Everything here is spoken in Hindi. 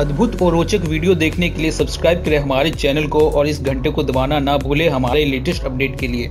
अद्भुत और रोचक वीडियो देखने के लिए सब्सक्राइब करें हमारे चैनल को और इस घंटे को दबाना ना भूलें हमारे लेटेस्ट अपडेट के लिए।